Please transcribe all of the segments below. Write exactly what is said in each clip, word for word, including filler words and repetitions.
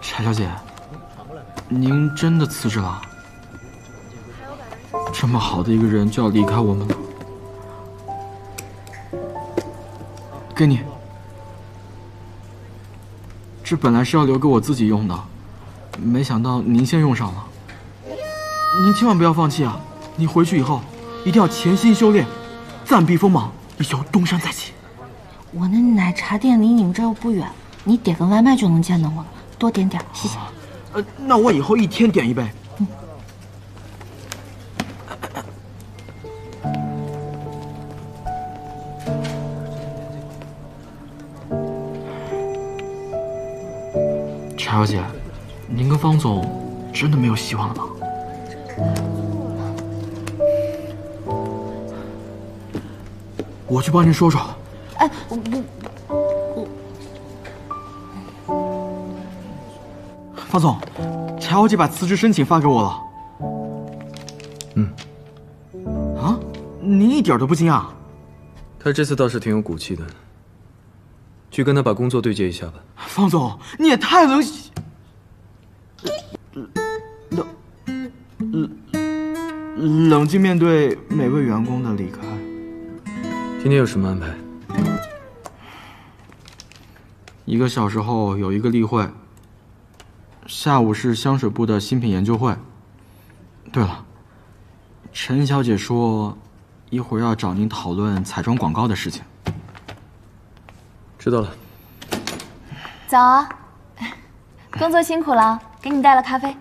柴小姐，您真的辞职了？这么好的一个人就要离开我们了？给你，这本来是要留给我自己用的，没想到您先用上了。您千万不要放弃啊！你回去以后一定要潜心修炼，暂避锋芒，以求东山再起。我那奶茶店离你们这又不远，你点个外卖就能见到我了，多点点，谢谢。呃，那我以后一天点一杯。嗯。柴小姐，您跟方总真的没有希望了吗？我去帮您说说。哎，我我我，方总，柴小姐把辞职申请发给我了。嗯。啊，您一点都不惊讶？她这次倒是挺有骨气的。去跟她把工作对接一下吧。方总，你也太冷血。冷冷冷静面对每位员工的离开。今天有什么安排？一个小时后有一个例会，下午是香水部的新品研究会。对了，陈小姐说，一会儿要找您讨论彩妆广告的事情。知道了。早啊，工作辛苦了，给你带了咖啡。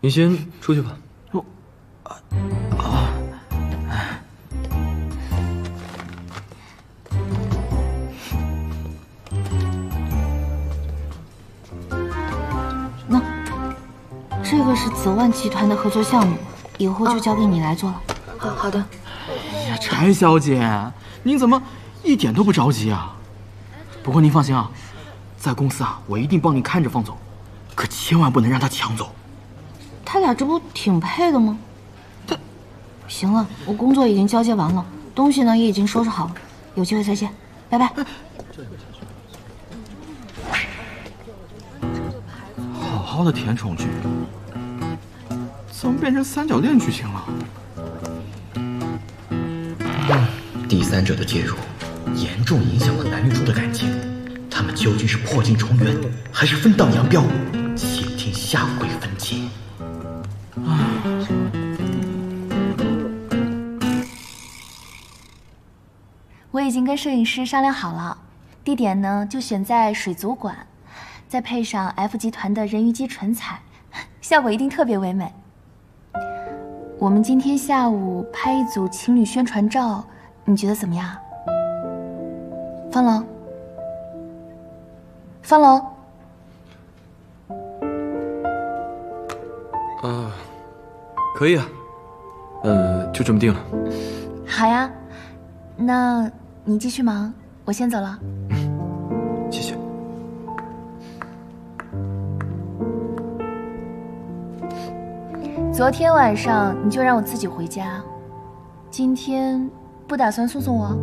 你先出去吧。我，啊。这个是泽万集团的合作项目，以后就交给你来做了。好好的。哎呀，柴小姐，您怎么一点都不着急啊？不过您放心啊，在公司啊，我一定帮您看着方总，可千万不能让他抢走。他俩这不挺配的吗？他，行了，我工作已经交接完了，东西呢也已经收拾好了，有机会再见，拜拜。好好的甜宠剧。怎么变成三角恋剧情了？第三者的介入，严重影响了男女主的感情。他们究竟是破镜重圆，还是分道扬镳？且听下回分解。我已经跟摄影师商量好了，地点呢就选在水族馆，再配上 F 集团的人鱼肌唇彩。效果一定特别唯美。我们今天下午拍一组情侣宣传照，你觉得怎么样？方龙，方龙，啊，可以啊，呃，就这么定了。好呀，那你继续忙，我先走了。嗯，谢谢。昨天晚上你就让我自己回家，今天不打算送送我？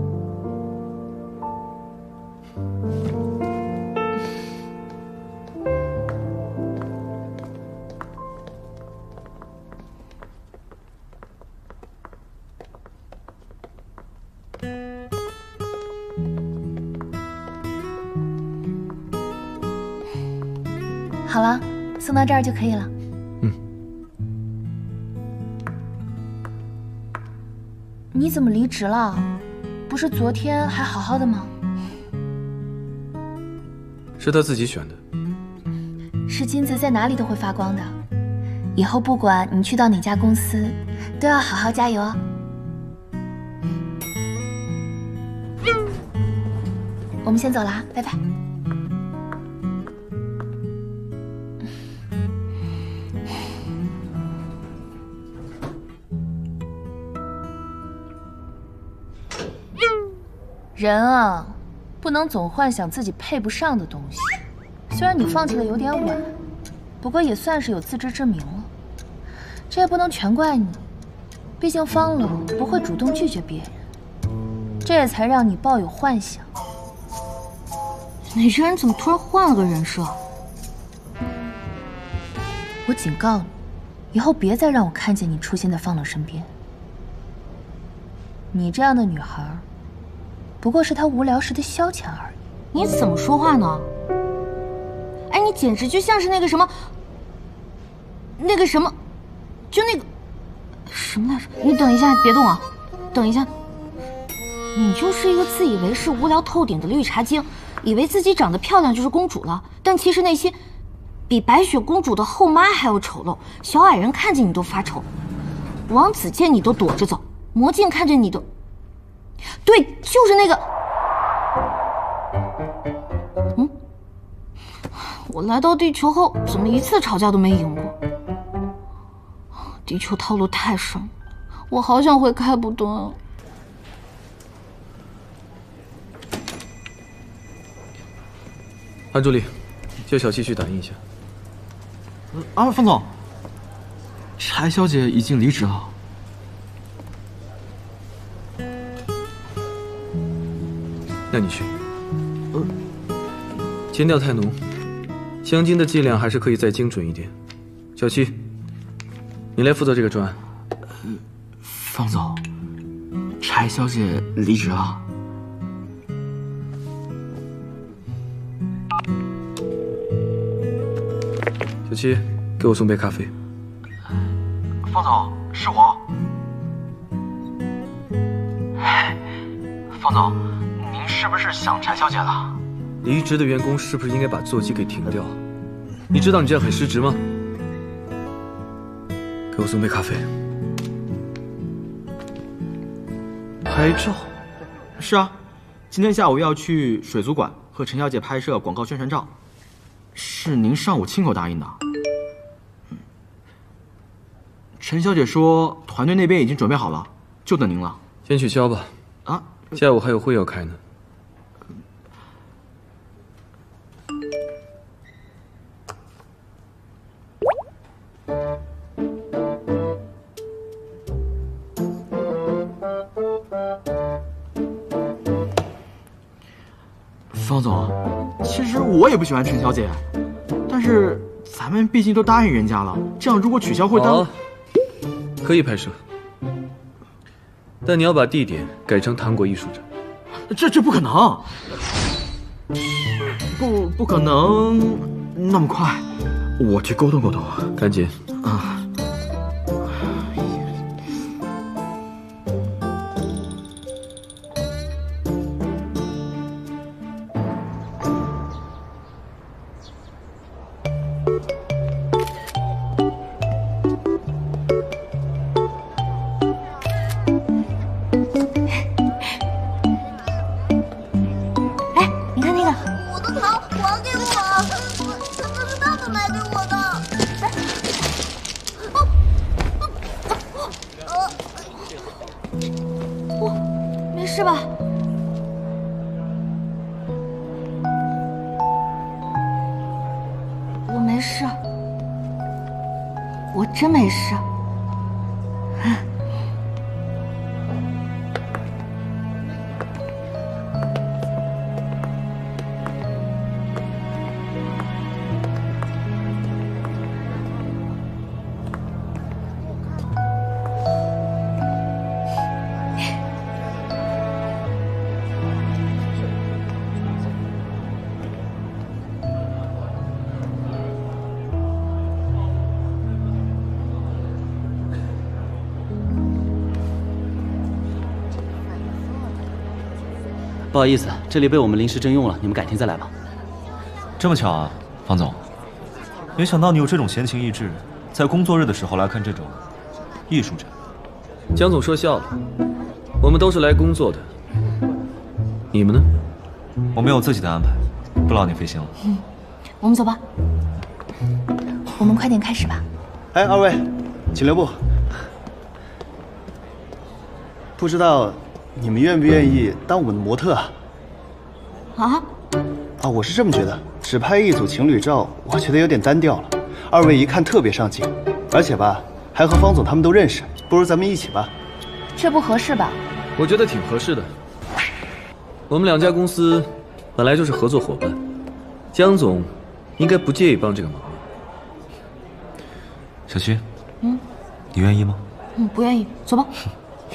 好了，送到这儿就可以了。你怎么离职了？不是昨天还好好的吗？是他自己选的。是金子在哪里都会发光的，以后不管你去到哪家公司，都要好好加油哦。我们先走啦，拜拜。人啊，不能总幻想自己配不上的东西。虽然你放弃的有点晚，不过也算是有自知之明了。这也不能全怪你，毕竟方冷不会主动拒绝别人，这也才让你抱有幻想。你这人怎么突然换了个人设？我警告你，以后别再让我看见你出现在方冷身边。你这样的女孩，不过是他无聊时的消遣而已。你怎么说话呢？哎，你简直就像是那个什么，那个什么，就那个什么来着？你等一下，别动啊！等一下。 你就是一个自以为是、无聊透顶的绿茶精，以为自己长得漂亮就是公主了，但其实那些比白雪公主的后妈还要丑陋，小矮人看见你都发愁，王子见你都躲着走，魔镜看着你都……对，就是那个……嗯，我来到地球后，怎么一次吵架都没赢过？地球套路太深，我好想回开普敦啊。 韩助理，叫小七去打印一下。啊，方总，柴小姐已经离职了。那你去。呃，前调太浓，香精的剂量还是可以再精准一点。小七，你来负责这个专案。呃，方总，柴小姐离职了。 小七，给我送杯咖啡。方总，是我。方总，您是不是想柴小姐了？离职的员工是不是应该把座机给停掉？你知道你这样很失职吗？给我送杯咖啡。拍照？是啊，今天下午要去水族馆和陈小姐拍摄广告宣传照。 是您上午亲口答应的。陈小姐说，团队那边已经准备好了，就等您了。先取消吧。啊，下午还有会要开呢。方总。 其实我也不喜欢陈小姐，但是咱们毕竟都答应人家了，这样如果取消会耽误。可以拍摄，但你要把地点改成糖果艺术展。这这不可能，不不可能那么快。我去沟通沟通，赶紧啊！不好意思，这里被我们临时征用了，你们改天再来吧。这么巧啊，方总，没想到你有这种闲情逸致，在工作日的时候来看这种艺术展。江总说笑了，我们都是来工作的，你们呢？我们有自己的安排，不劳你费心了。嗯，我们走吧，我们快点开始吧。哎，二位，请留步。不知道。 你们愿不愿意当我们的模特啊？啊？啊，我是这么觉得，只拍一组情侣照，我觉得有点单调了。二位一看特别上镜，而且吧，还和方总他们都认识，不如咱们一起吧？这不合适吧？我觉得挺合适的。我们两家公司本来就是合作伙伴，江总应该不介意帮这个忙吧？小徐，嗯，你愿意吗？嗯，不愿意，走吧。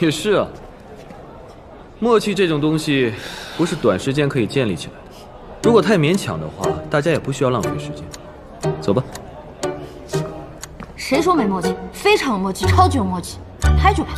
也是啊，默契这种东西不是短时间可以建立起来的，如果太勉强的话，大家也不需要浪费时间。走吧。谁说没默契？非常有默契，超级有默契，拍就拍。